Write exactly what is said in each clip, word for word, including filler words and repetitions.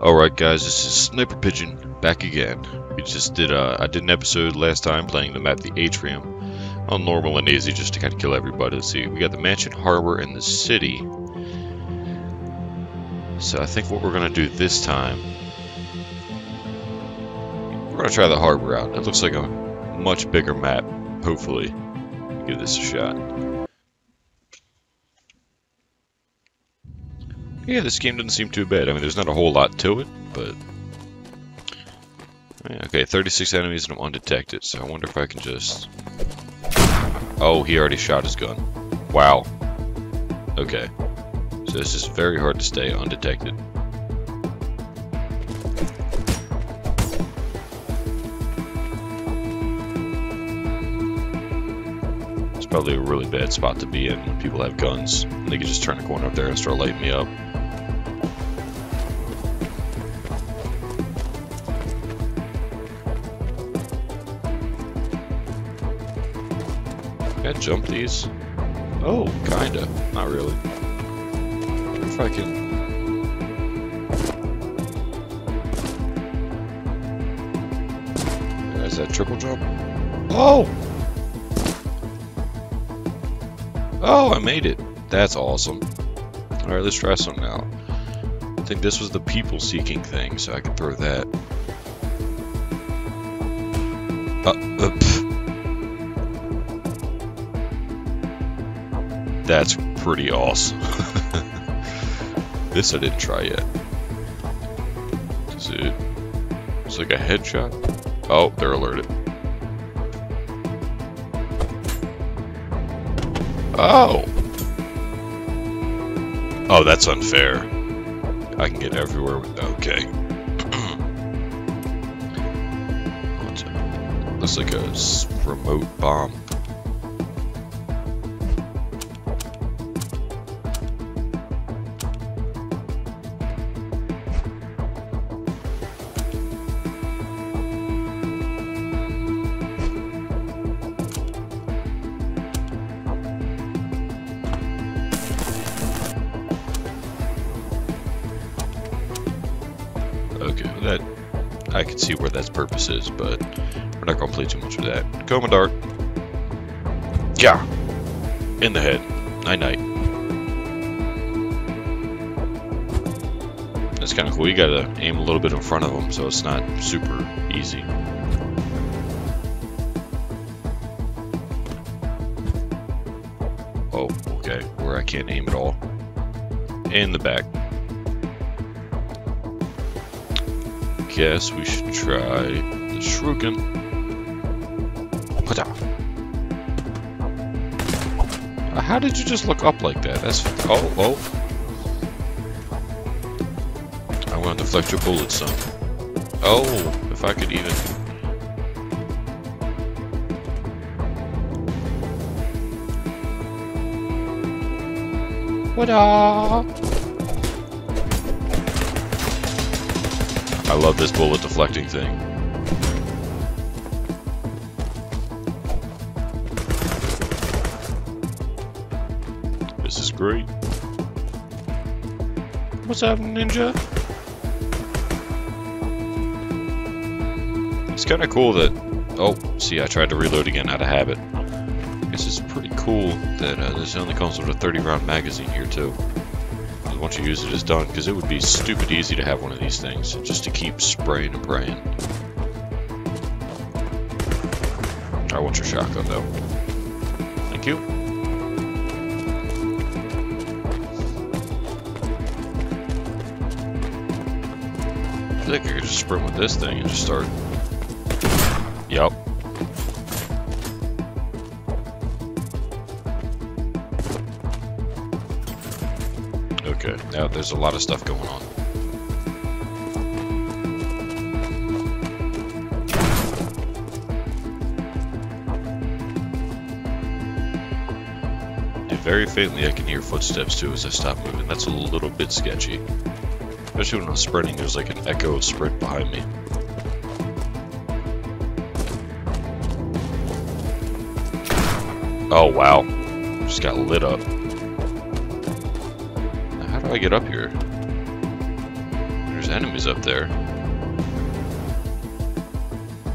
Alright guys, this is Sniper Pigeon back again. We just did uh, I did an episode last time playing the map the Atrium on normal and easy just to kind of kill everybody. Let's see, we got the Mansion Harbor and the city. So I think what we're going to do this time, we're going to try the harbor out. It looks like a much bigger map, hopefully. Give this a shot. Yeah, this game doesn't seem too bad. I mean, there's not a whole lot to it, but... Yeah, okay, thirty-six enemies and I'm undetected, so I wonder if I can just... Oh, he already shot his gun. Wow. Okay. So this is very hard to stay undetected. It's probably a really bad spot to be in when people have guns. And they can just turn a corner up there and start lighting me up. Can I jump these? Oh, kinda. Not really. I wonder if I can... Yeah, is that triple jump? Oh! Oh, I made it. That's awesome. Alright, let's try some now. I think this was the people seeking thing, so I can throw that. Uh, uh, pfft. That's pretty awesome. This I didn't try yet. Is it? It's like a headshot. Oh, they're alerted. Oh! Oh, that's unfair. I can get everywhere with... Okay. Looks like a remote bomb. Okay, that I can see where that's purpose is, but we're not gonna play too much with that. Coma dart. Yeah. In the head. Night night. That's kind of cool. You gotta aim a little bit in front of them, so it's not super easy. Oh, okay. Where I can't aim at all. In the back. Guess we should try the shuriken. How did you just look up like that? That's oh oh. I want to deflect your bullets some. Oh, if I could even. What up? I love this bullet deflecting thing. This is great. What's up, ninja? It's kind of cool that... Oh, see, I tried to reload again out of habit. I guess it's pretty cool that uh, this only comes with a thirty round magazine here, too. Once you use it, it's done, because it would be stupid easy to have one of these things just to keep spraying and praying. I want your shotgun though. Thank you. I think I could just sprint with this thing and just start. Yup. Okay, now there's a lot of stuff going on. And very faintly I can hear footsteps too as I stop moving. That's a little bit sketchy. Especially when I'm sprinting, there's like an echo of sprint behind me. Oh wow, just got lit up. How do I get up here? There's enemies up there.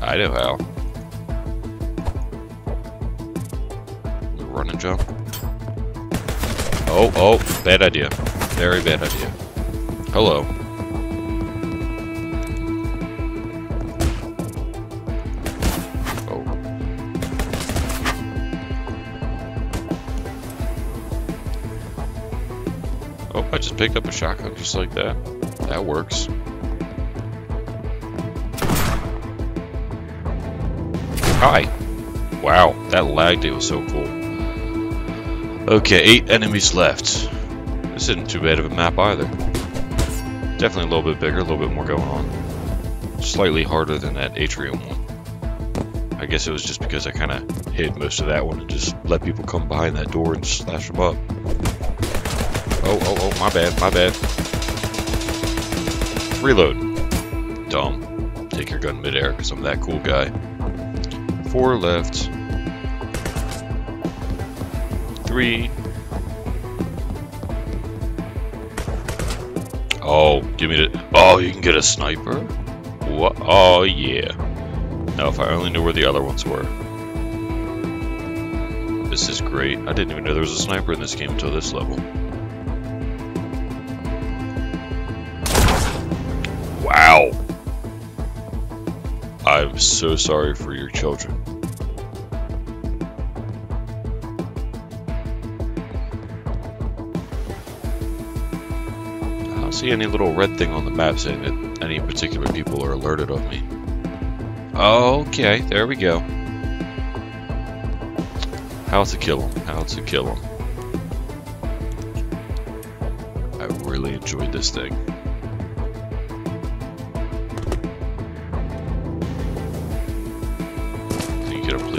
I know how. Run and jump. Oh, oh, bad idea. Very bad idea. Hello. Oh, I just picked up a shotgun just like that. That works. Hi. Wow, that lag day was so cool. Okay, eight enemies left. This isn't too bad of a map either. Definitely a little bit bigger, a little bit more going on. Slightly harder than that Atrium one. I guess it was just because I kind of hid most of that one and just let people come behind that door and slash them up. Oh, oh, oh, my bad, my bad. Reload. Dumb. Take your gun midair because I'm that cool guy. Four left. Three. Oh, give me the... Oh, you can get a sniper? What? Oh, yeah. Now, if I only knew where the other ones were. This is great. I didn't even know there was a sniper in this game until this level. Wow. I'm so sorry for your children. I don't see any little red thing on the map saying that any particular people are alerted of me. Okay, there we go. How to kill them, how to kill them. I really enjoyed this thing.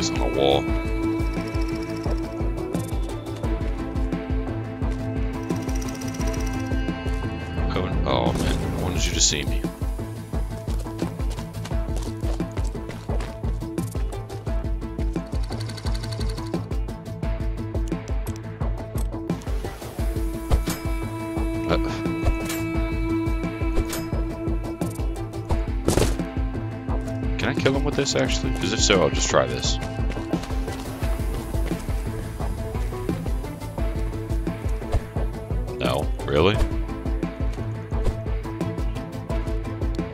On the wall. Oh, oh man, I wanted you to see me. Uh. Can I kill him with this actually? Because if so, I'll just try this. Really?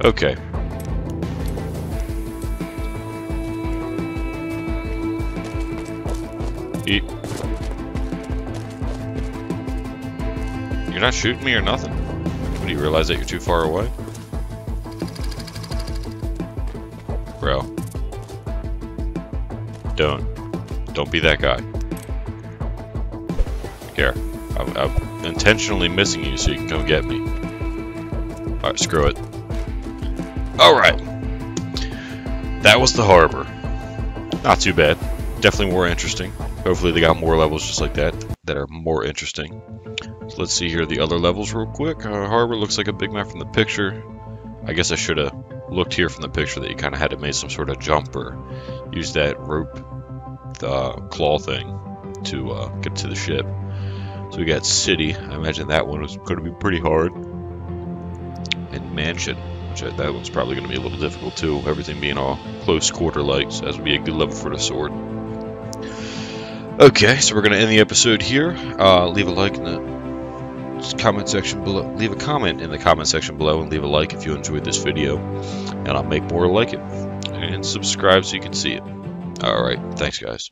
Okay. Eat. You're not shooting me or nothing. What, do you realize that you're too far away? Bro. Don't. Don't be that guy. Here. I'm, I'm intentionally missing you so you can come get me. Alright, screw it. Alright. That was The Harbor. Not too bad. Definitely more interesting. Hopefully they got more levels just like that that are more interesting. So let's see here the other levels real quick. Uh, Harbor looks like a big map from the picture. I guess I should have looked here from the picture that you kind of had to make some sort of jump or use that rope uh, claw thing to uh, get to the ship. So we got City. I imagine that one was going to be pretty hard. And Mansion, which I, that one's probably going to be a little difficult too. Everything being all close quarter like, so that would be a good level for the sword. Okay, so we're going to end the episode here. Uh, leave a like in the comment section below. Leave a comment in the comment section below, and leave a like if you enjoyed this video. And I'll make more like it. And subscribe so you can see it. All right, thanks guys.